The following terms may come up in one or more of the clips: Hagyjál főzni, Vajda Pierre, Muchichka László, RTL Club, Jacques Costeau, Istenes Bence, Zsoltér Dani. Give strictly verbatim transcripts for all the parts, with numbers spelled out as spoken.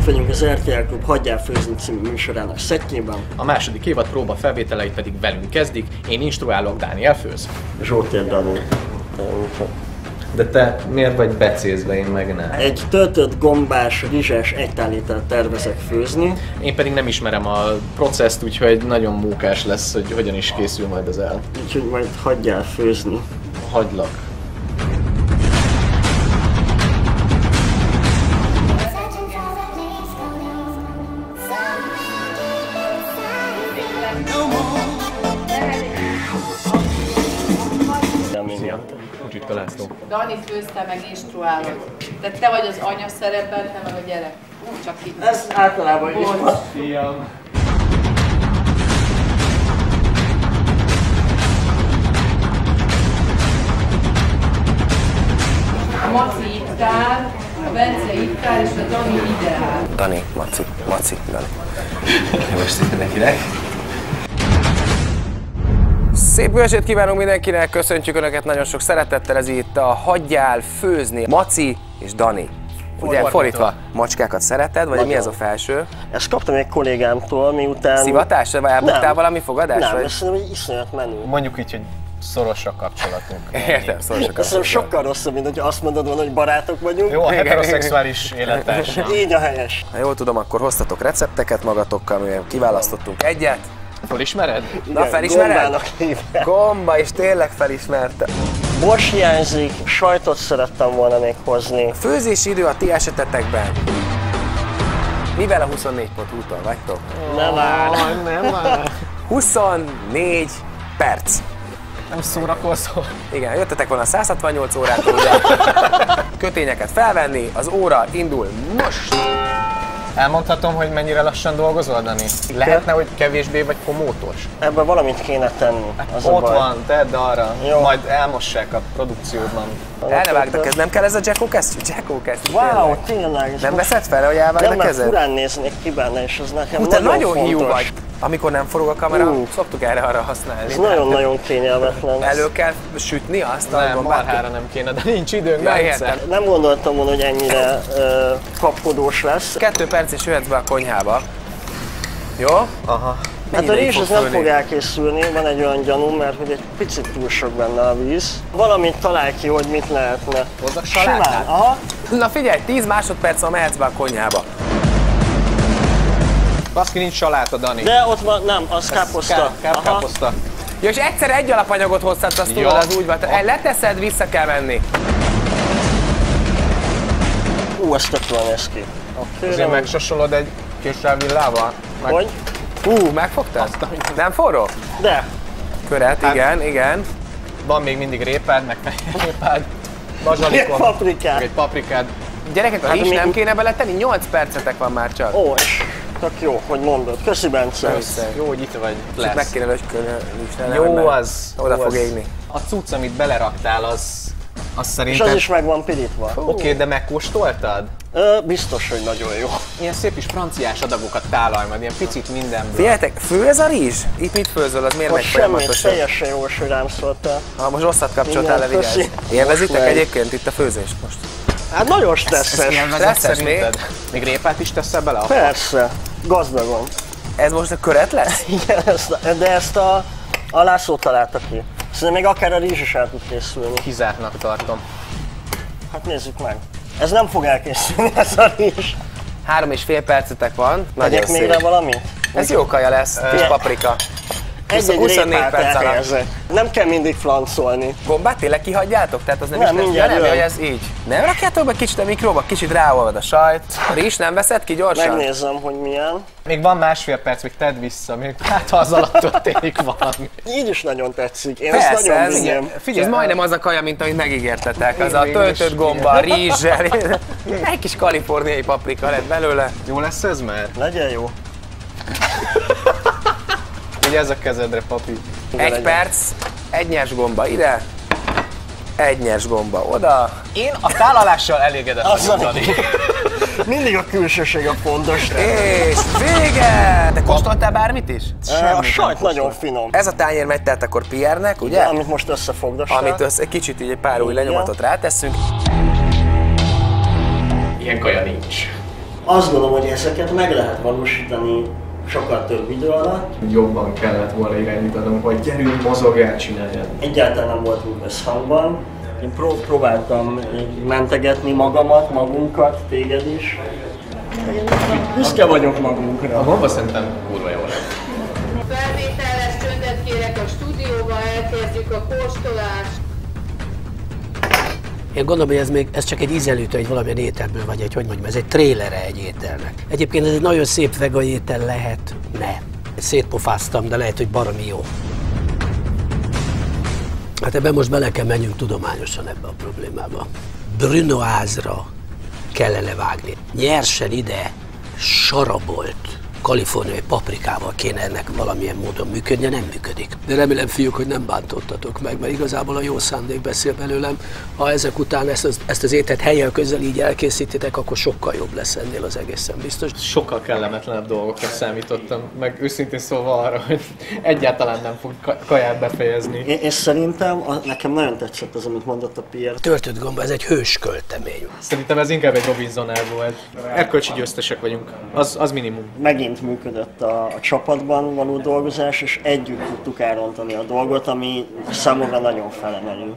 Itt vagyunk az er té el Club Hagyjál főzni című műsorának szettjében. A második évad próba felvételeit pedig velünk kezdik, én instruálok, Dániel főz. Zsoltér Dani. De te miért vagy becézve, én meg nem? Egy töltött gombás, rizses egytál ételt tervezek főzni. Én pedig nem ismerem a processzt, úgyhogy nagyon mókás lesz, hogy hogyan is készül majd az el. Úgyhogy majd hagyjál főzni. Hagylak. Dani főzte, meg instruálod. Tehát te vagy az anya szerepben, te meg a gyerek. Úgy csak így. Ez általában is van. Fiam. Maci itt áll, a Bence itt áll, és a Dani ide áll. Dani, Maci, Maci, Dani. Most itt mindenkinek. Szép jó estét kívánunk mindenkinek, köszöntjük Önöket nagyon sok szeretettel, ez itt a Hagyjál főzni, Maci és Dani. Ugye fordítva, macskákat szereted, vagy mi ez a felső? Ezt kaptam egy kollégámtól, miután... Szivatás? Vagy elbuktál valami fogadásra? Nem, ezt nem, iszonyat menő. Mondjuk így, hogy szoros a kapcsolatunk. Értem, szoros a kapcsolatunk. Sokkal rosszabb, mint hogy azt mondod volna, hogy barátok vagyunk. Jó, a heteroszexuális élettársa. Így a helyes. Ha jól tudom, akkor hoztatok recepteket magatokkal, mivel kiválasztottunk egyet. Felismered? Na, felismered? Gomba, és tényleg felismerte. Bors hiányzik, sajtot szerettem volna még hozni. Főzési idő a ti esetetekben. Mivel a huszonnégy pont hú-tól vagytok? Nem áll. Nem áll. huszonnégy perc. Nem szórakozol. Igen, jöttetek volna száz hatvannyolc órától, de kötényeket felvenni, az óra indul most. Elmondhatom, hogy mennyire lassan dolgozol, Dani? Lehetne, hogy kevésbé vagy komótos? Ebben valamit kéne tenni. Az ott a van, tedd arra. Jó. Majd elmossák a produkcióban. Elvágtak, ez nem kell ez a Jacques Costeau? Jacques Costeau. Wow, tényleg. Nem veszed fel, hogy elvágnak ezzel? Nem, furán néznék ki benne, és az nekem Utána nagyon, nagyon hiú vagy. Amikor nem forog a kamera, uh, szoktuk erre arra használni. Ez nagyon-nagyon kényelmetlen. Elő kell sütni azt, nem, marhára nem kéne, de nincs időnk. Ja, nem gondoltam volna, hogy ennyire ö, kapkodós lesz. Kettő perc és jöhetsz be a konyhába. Jó? Aha. Hát a rizs nem fog elkészülni, van egy olyan gyanúm, mert hogy egy picit túl sok benne a víz. Valamint találj ki, hogy mit lehetne. Hozzak salátát? Aha. Na figyelj, tíz másodperc, ha mehetsz be a konyhába. Baszki, nincs saláta, Dani. De ott van, nem, az káposzta. Ká, káposzta. Jó, és egyszer egy alapanyagot hozhatsz, azt tudod, az úgy van. Leteszed, vissza kell menni. Ú, ez tök van ez ki. Okay, azért megsosolod egy késsel villával? Meg... Hogy? Ú, megfogtad? Azt, nem forró? De. Köret, hát, igen, igen. Van még mindig répád, meg répád. Bazsalikon. Paprikád. Egy paprikád. Gyerekek, hát, is nem kéne beletenni? nyolc percetek van már csak. Ó, tök jó, hogy mondod. Köszi, Bence. Jó, hogy itt vagy. Lesz. Meg kéne löskölni. Jó az. Oda fog égni. A cucc, amit beleraktál, az, az szerintem... És az is meg van pirítva. Oké, okay, de megkóstoltad? Ö, biztos, hogy nagyon jó. Ilyen szép is franciás adagokat tálalj majd, ilyen picit mindenből. Figyeljetek, fő ez a rizs? Itt mit főzöl, az miért megy folyamatosan? Semmi, teljesen jó, hogy rám szóltál. Ha most rosszat kapcsoltál le, vigyázz. Élvezitek egyébként itt a főzést most? Hát nagyon stresszes. Stresszes még? Még répát is teszel bele? Persze. Gazdagon. Ez most a köret lesz? Igen, ezt a, de ezt a, a László találta ki. Szerintem még akár a rizs is el tud készülni. Kizártnak tartom. Hát nézzük meg. Ez nem fog elkészülni, ez a rizs. Három és fél percetek van. Nagyon szép. Mégre valami? Ez jó kaja lesz, kis paprika. Egy-egy répát elhelyezek. Nem kell mindig flancolni. Gombát tényleg kihagyjátok? Tehát az nem, nem is lesz, hogy ez így. Nem rakjátok be kicsit a mikróba, kicsit ráolvad a sajt. A rizs nem veszed ki gyorsan? Megnézem, hogy milyen. Még van másfél perc, még tedd vissza, még hát az alatt történik valami. Így is nagyon tetszik. Én persze, ezt nagyon bízom. Figyelj, ez majdnem az a kaja, mint amit megígértetek. Az a töltött gomba, a rizssel. Egy kis kaliforniai paprika lett belőle. Jó lesz ez már? Legyen jó. Vigyázz a kezedre, papi. Egy legyen. Perc, egy nyers gomba ide, egy nyers gomba oda. Én a tálalással elégedett vagyok, Dani. Mindig a külsőség a fontos. És vége! De kóstoltál bármit is? E, a sajt nagyon finom. Ez a tányér megy tehát akkor Pierre-nek, ugye? De, amit most összefogdastál. Amit össze, kicsit így egy pár új lenyomatot rátesszünk. Ilyen kaja nincs. azt gondolom, hogy ezeket meg lehet valósítani sokkal több idő alatt. Jobban kellett volna irányítanom, hogy gyerünk, mozogál, csináljál. Egyáltalán nem voltunk összhangban. Én pró- próbáltam mentegetni magamat, magunkat, téged is. Büszke vagyok magunkra. A bomba szerintem kurva jól lett. Felvételes csöndet kérek a stúdióba, elkezdjük a kóstolást. Én gondolom, hogy ez még ez csak egy ízelítő, egy valamilyen ételből vagy egy, hogy mondjam, ez egy trélere egy ételnek. Egyébként ez egy nagyon szép vega étel lehet, ne. Szétpofáztam, de lehet, hogy baromi jó. Hát ebben most bele kell menjünk tudományosan ebbe a problémába. Brunoise-ra kellene vágni. Nyersen ide sarabolt kaliforniai paprikával kéne ennek valamilyen módon működnie, nem működik. De remélem, fiúk, hogy nem bántottatok meg, mert igazából a jó szándék beszél belőlem. Ha ezek után ezt az, ezt az ételt helyjel közel így elkészítitek, akkor sokkal jobb lesz ennél az egészen biztos. Sokkal kellemetlenebb dolgokra számítottam, meg őszintén szóval arra, hogy egyáltalán nem fog kaját befejezni. É, és szerintem a, nekem nagyon tetszett az, amit mondott a Pierre. Töltött gomba, ez egy hős költemény. Szerintem ez inkább egy Robinson-el volt. Erkölcsi győztesek vagyunk, az, az minimum. Megint működött a, a csapatban való dolgozás, és együtt tudtuk elrontani a dolgot, ami számomra nagyon felemelő.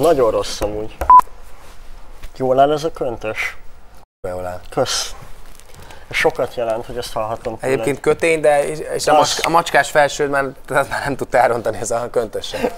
Nagyon rossz amúgy. Jól áll ez a köntös? Jól áll. Kösz. Sokat jelent, hogy ezt hallhatom. Egyébként kötény, de és a, macska, a macskás felsőd már, már nem tudta elrontani ez a köntösen.